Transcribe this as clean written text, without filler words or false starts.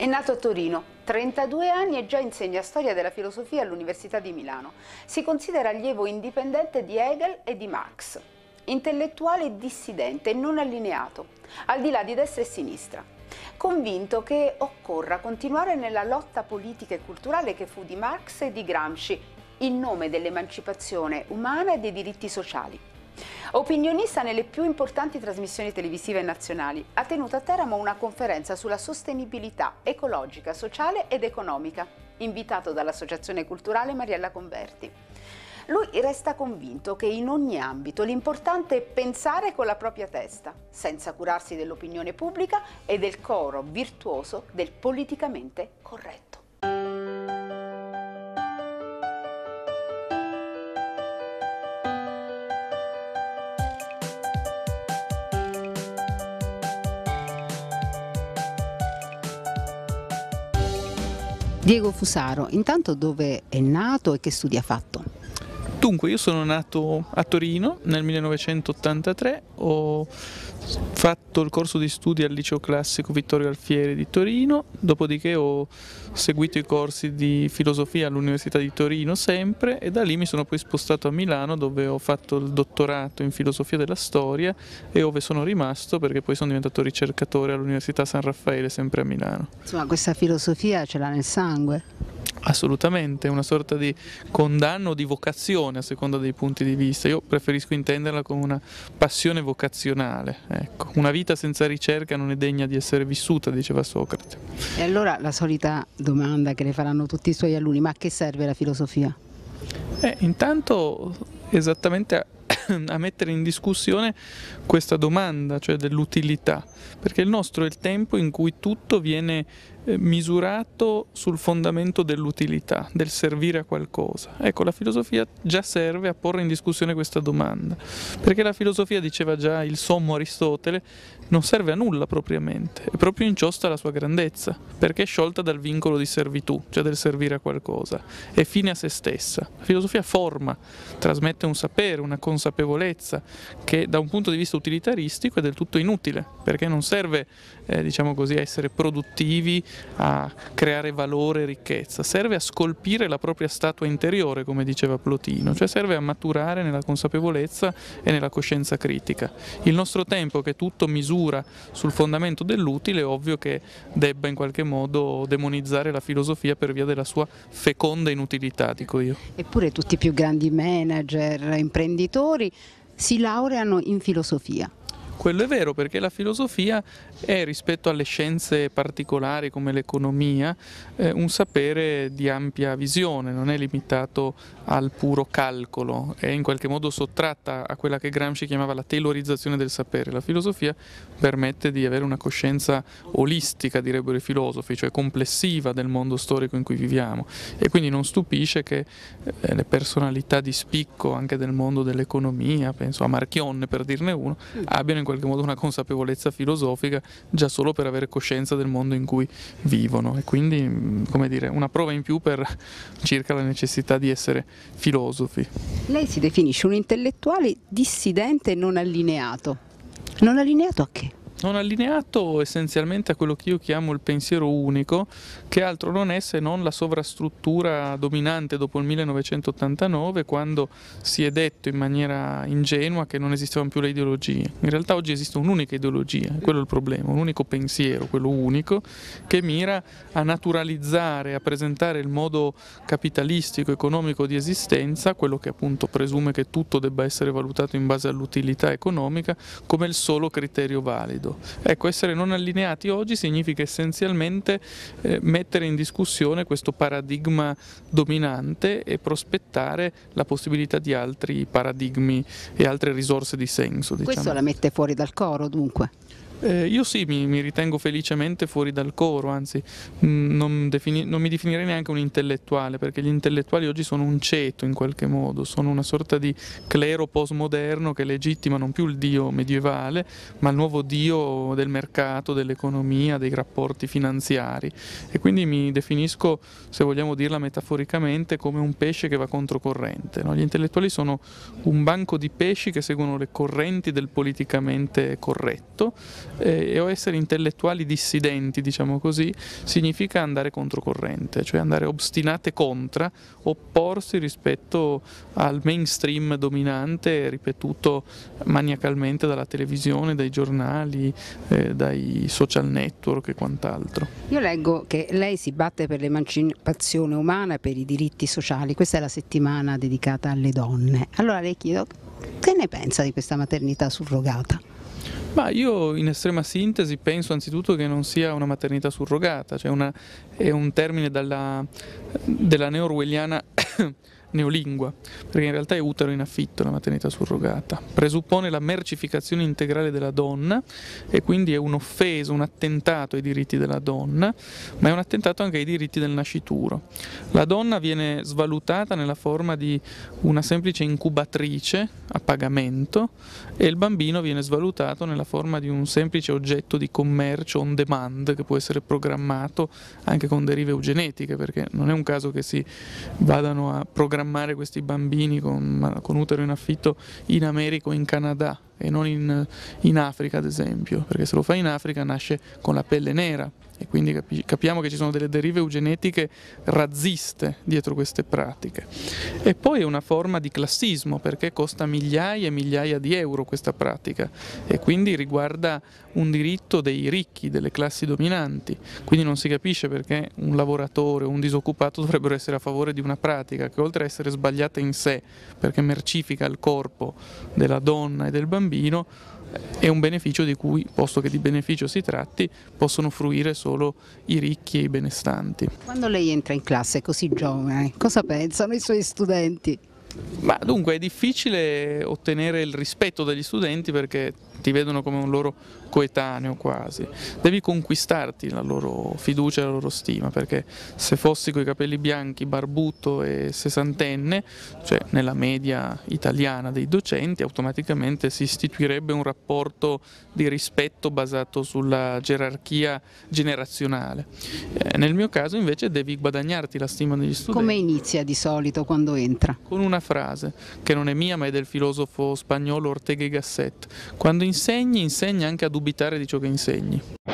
È nato a Torino, 32 anni e già insegna storia della filosofia all'Università di Milano. Si considera allievo indipendente di Hegel e di Marx. Intellettuale dissidente e non allineato, al di là di destra e sinistra. Convinto che occorra continuare nella lotta politica e culturale che fu di Marx e di Gramsci, in nome dell'emancipazione umana e dei diritti sociali. Opinionista nelle più importanti trasmissioni televisive nazionali, ha tenuto a Teramo una conferenza sulla sostenibilità ecologica, sociale ed economica, invitato dall'Associazione Culturale Mariella Converti. Lui resta convinto che in ogni ambito l'importante è pensare con la propria testa, senza curarsi dell'opinione pubblica e del coro virtuoso del politicamente corretto. Diego Fusaro, intanto dove è nato e che studi ha fatto? Dunque, io sono nato a Torino nel 1983, ho fatto il corso di studi al Liceo Classico Vittorio Alfieri di Torino, dopodiché ho seguito i corsi di filosofia all'Università di Torino sempre e da lì mi sono poi spostato a Milano dove ho fatto il dottorato in filosofia della storia e dove sono rimasto perché poi sono diventato ricercatore all'Università San Raffaele sempre a Milano. Insomma, questa filosofia ce l'ha nel sangue? Assolutamente, è una sorta di condanna o di vocazione a seconda dei punti di vista. Io preferisco intenderla come una passione vocazionale, ecco. Una vita senza ricerca non è degna di essere vissuta, diceva Socrate. E allora la solita domanda che le faranno tutti i suoi alunni: ma a che serve la filosofia? Intanto esattamente a mettere in discussione questa domanda, cioè dell'utilità, perché il nostro è il tempo in cui tutto viene misurato sul fondamento dell'utilità, del servire a qualcosa. Ecco, la filosofia già serve a porre in discussione questa domanda, perché la filosofia, diceva già il sommo Aristotele, non serve a nulla propriamente, e proprio in ciò sta la sua grandezza, perché è sciolta dal vincolo di servitù, cioè del servire a qualcosa, è fine a se stessa. La filosofia forma, trasmette un sapere, una consapevolezza che da un punto di vista utilitaristico è del tutto inutile, perché non serve, diciamo così, a essere produttivi, a creare valore e ricchezza, serve a scolpire la propria statua interiore, come diceva Plotino, cioè serve a maturare nella consapevolezza e nella coscienza critica. Il nostro tempo, che tutto misura sul fondamento dell'utile, è ovvio che debba in qualche modo demonizzare la filosofia per via della sua feconda inutilità, dico io. Eppure tutti i più grandi manager, imprenditori si laureano in filosofia. Quello è vero, perché la filosofia è, rispetto alle scienze particolari come l'economia, un sapere di ampia visione, non è limitato al puro calcolo, è in qualche modo sottratta a quella che Gramsci chiamava la teorizzazione del sapere. La filosofia permette di avere una coscienza olistica, direbbero i filosofi, cioè complessiva del mondo storico in cui viviamo, e quindi non stupisce che le personalità di spicco anche del mondo dell'economia, penso a Marchionne per dirne uno, abbiano in qualche modo una consapevolezza filosofica già solo per avere coscienza del mondo in cui vivono, e quindi, come dire, una prova in più per circa la necessità di essere filosofi. Lei si definisce un intellettuale dissidente e non allineato. Non allineato a che? Non allineato essenzialmente a quello che io chiamo il pensiero unico, che altro non è se non la sovrastruttura dominante dopo il 1989, quando si è detto in maniera ingenua che non esistevano più le ideologie. In realtà oggi esiste un'unica ideologia, quello è il problema, un unico pensiero, quello unico, che mira a naturalizzare, a presentare il modo capitalistico, economico di esistenza, quello che appunto presume che tutto debba essere valutato in base all'utilità economica, come il solo criterio valido. Ecco, essere non allineati oggi significa essenzialmente mettere in discussione questo paradigma dominante e prospettare la possibilità di altri paradigmi e altre risorse di senso, diciamo. Questo la mette fuori dal coro, dunque? Io sì, mi ritengo felicemente fuori dal coro, anzi non mi definirei neanche un intellettuale, perché gli intellettuali oggi sono un ceto in qualche modo, sono una sorta di clero postmoderno che legittima non più il Dio medievale, ma il nuovo Dio del mercato, dell'economia, dei rapporti finanziari, e quindi mi definisco, se vogliamo dirla metaforicamente, come un pesce che va controcorrente, no? Gli intellettuali sono un banco di pesci che seguono le correnti del politicamente corretto, o essere intellettuali dissidenti, diciamo così, significa andare controcorrente, cioè andare ostinate contra, opporsi rispetto al mainstream dominante, ripetuto maniacalmente dalla televisione, dai giornali, dai social network e quant'altro. Io leggo che lei si batte per l'emancipazione umana e per i diritti sociali, questa è la settimana dedicata alle donne. Allora le chiedo, che ne pensa di questa maternità surrogata? Ma io in estrema sintesi penso anzitutto che non sia una maternità surrogata, cioè è un termine della neo-orwelliana neolingua, perché in realtà è utero in affitto la maternità surrogata, presuppone la mercificazione integrale della donna e quindi è un'offesa, un attentato ai diritti della donna, ma è un attentato anche ai diritti del nascituro. La donna viene svalutata nella forma di una semplice incubatrice a pagamento e il bambino viene svalutato nella forma di un semplice oggetto di commercio on demand che può essere programmato anche con derive eugenetiche, perché non è un caso che si vadano a programmare questi bambini con utero in affitto in America o in Canada e non in Africa ad esempio, perché se lo fa in Africa nasce con la pelle nera e quindi capiamo che ci sono delle derive eugenetiche razziste dietro queste pratiche. E poi è una forma di classismo, perché costa migliaia e migliaia di euro questa pratica e quindi riguarda un diritto dei ricchi, delle classi dominanti, quindi non si capisce perché un lavoratore o un disoccupato dovrebbero essere a favore di una pratica che, oltre a essere sbagliata in sé perché mercifica il corpo della donna e del bambino, è un beneficio di cui, posto che di beneficio si tratti, possono fruire solo i ricchi e i benestanti. Quando lei entra in classe così giovane, cosa pensano i suoi studenti? Ma dunque è difficile ottenere il rispetto dagli studenti perché ti vedono come un loro coetaneo quasi, devi conquistarti la loro fiducia e la loro stima, perché se fossi coi capelli bianchi, barbuto e sessantenne, cioè nella media italiana dei docenti, automaticamente si istituirebbe un rapporto di rispetto basato sulla gerarchia generazionale. Nel mio caso invece devi guadagnarti la stima degli studenti. Come inizia di solito quando entra? Con una frase che non è mia ma è del filosofo spagnolo Ortega y Gasset: quando insegni, insegna anche a dubitare di ciò che insegni.